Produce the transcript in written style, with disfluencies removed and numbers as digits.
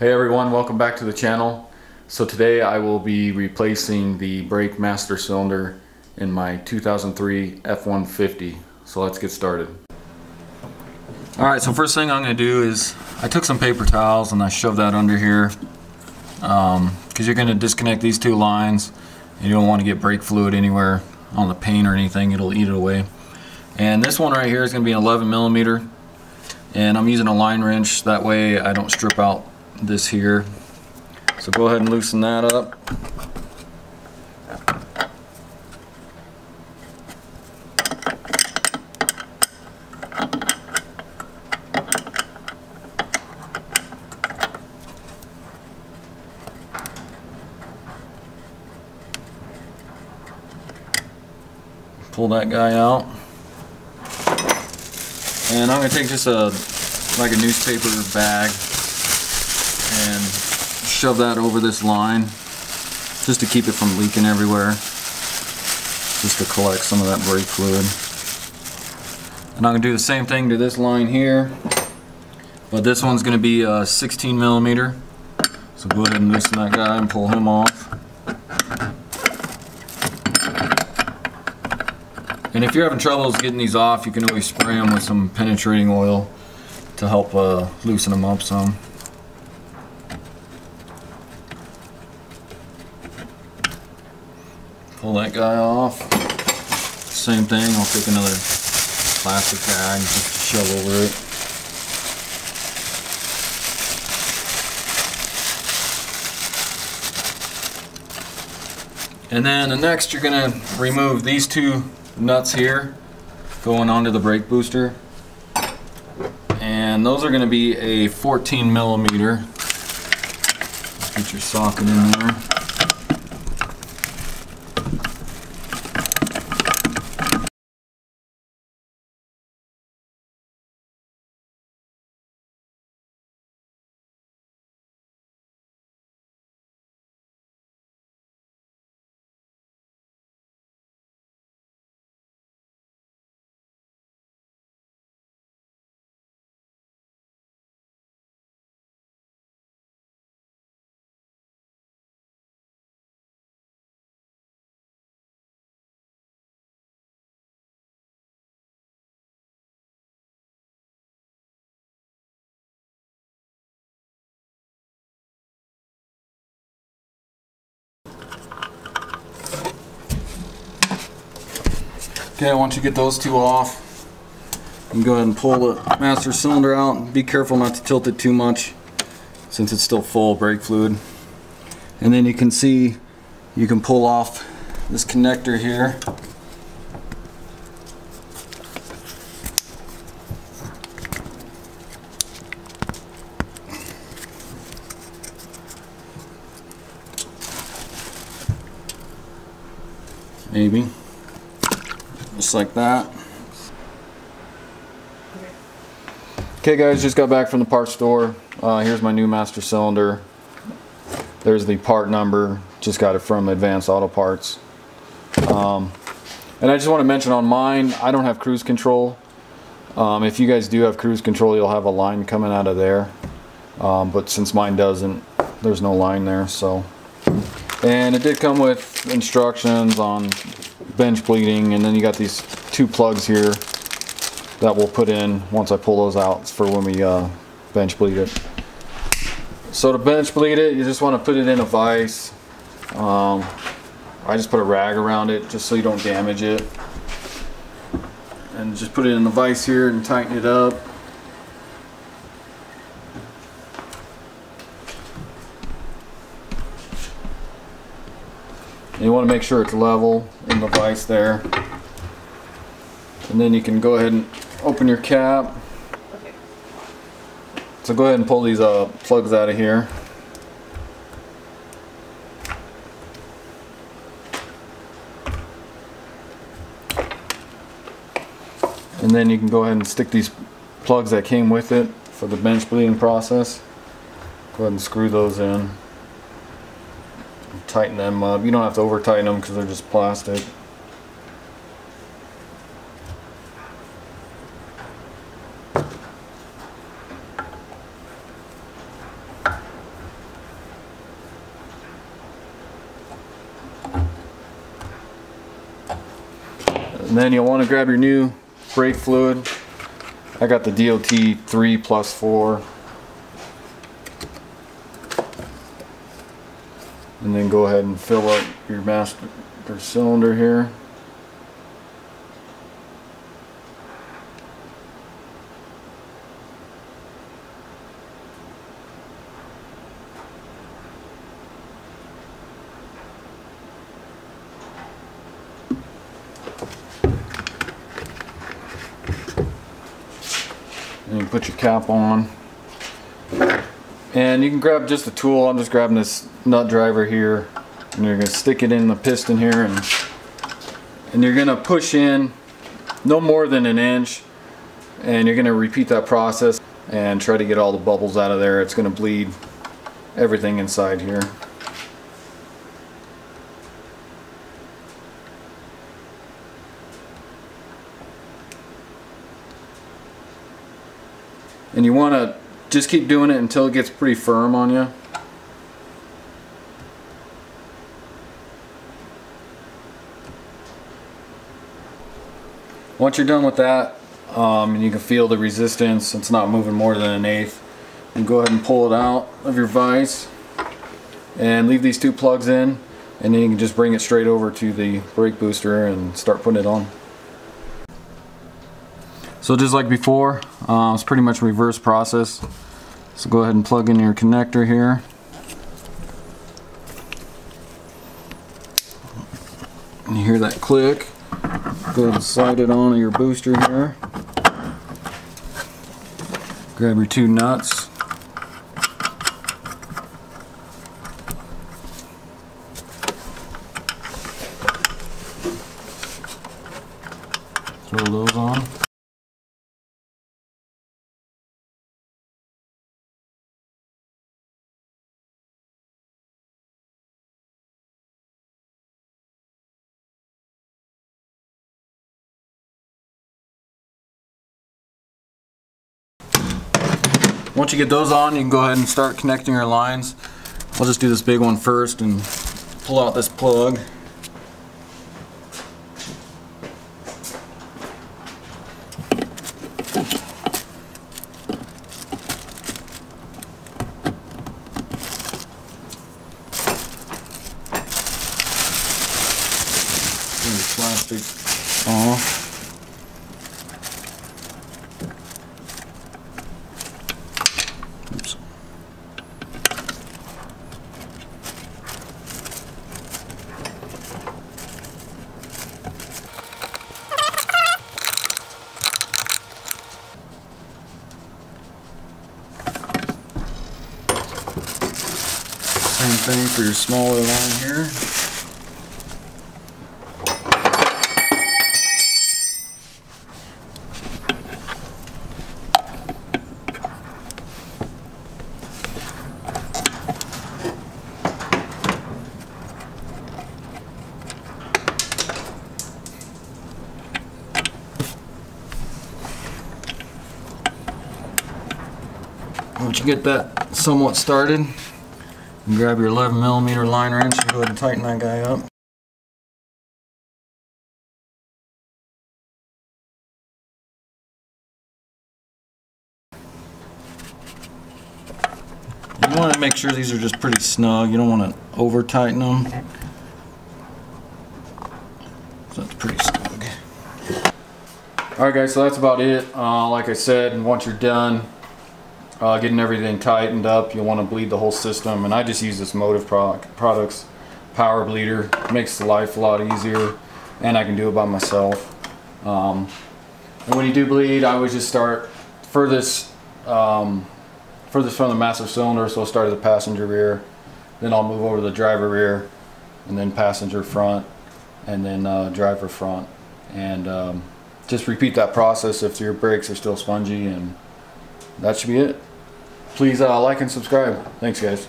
Hey everyone, welcome back to the channel. So today I will be replacing the brake master cylinder in my 2003 F-150. So let's get started. Alright, so first thing I'm going to do is I took some paper towels and I shoved that under here because you're going to disconnect these two lines. You don't want to get brake fluid anywhere on the paint or anything, it'll eat it away. And this one right here is going to be an 11 millimeter, and I'm using a line wrench, that way I don't strip out this here. So go ahead and loosen that up. Pull that guy out. And I'm going to take just like a newspaper bag and shove that over this line just to keep it from leaking everywhere, just to collect some of that brake fluid. And I'm going to do the same thing to this line here, but this one's going to be 16 millimeter. So go ahead and loosen that guy and pull him off. And if you're having troubles getting these off, you can always spray them with some penetrating oil to help loosen them up some. Pull that guy off. Same thing, I'll take another plastic bag and just shove over it. And then the next, you're going to remove these two nuts here going onto the brake booster. And those are going to be a 14 millimeter. Get your socket in there. Okay, once you get those two off, you can go ahead and pull the master cylinder out. Be careful not to tilt it too much since it's still full of brake fluid. And then you can see you can pull off this connector here. Maybe. Just like that. Okay guys, just got back from the parts store. Here's my new master cylinder. There's the part number. Just got it from Advanced Auto Parts. And I just want to mention on mine, I don't have cruise control. If you guys do have cruise control, you'll have a line coming out of there. But since mine doesn't, there's no line there. So, and it did come with instructions on bench bleeding, and then you got these two plugs here that we'll put in once I pull those out for when we bench bleed it. So to bench bleed it, you just want to put it in a vise. I just put a rag around it just so you don't damage it, and just put it in the vise here and tighten it up. And you want to make sure it's level in the vise there. And then you can go ahead and open your cap. Okay. So go ahead and pull these plugs out of here. And then you can go ahead and stick these plugs that came with it for the bench bleeding process. Go ahead and screw those in. Tighten them up. You don't have to over tighten them because they're just plastic. And then you'll want to grab your new brake fluid. I got the DOT 3 plus 4. And then go ahead and fill up your master cylinder here. And you put your cap on. And you can grab just a tool. I'm just grabbing this nut driver here, and you're going to stick it in the piston here, and you're going to push in no more than an inch, and you're going to repeat that process and try to get all the bubbles out of there. It's going to bleed everything inside here. And you want to just keep doing it until it gets pretty firm on you. Once you're done with that, and you can feel the resistance, it's not moving more than an eighth, and go ahead and pull it out of your vise and leave these two plugs in, and then you can just bring it straight over to the brake booster and start putting it on. So just like before, it's pretty much reverse process. So go ahead and plug in your connector here. And you hear that click. Go ahead and slide it onto your booster here. Grab your two nuts. Throw those on. Once you get those on, you can go ahead and start connecting your lines. I'll just do this big one first and pull out this plug. Turn the plastic off. Same thing for your smaller line here. Once you get that somewhat started, grab your 11mm line wrench and go ahead and tighten that guy up. You want to make sure these are just pretty snug. You don't want to over tighten them. So that's pretty snug. Alright guys, so that's about it. Like I said, and once you're done getting everything tightened up, you'll want to bleed the whole system, and I just use this Motive Products Power Bleeder. It makes life a lot easier, and I can do it by myself. And when you do bleed, I always just start furthest from the master cylinder, so I'll start at the passenger rear, then I'll move over to the driver rear, and then passenger front, and then driver front, and just repeat that process if your brakes are still spongy, and that should be it. Please like and subscribe. Thanks, guys.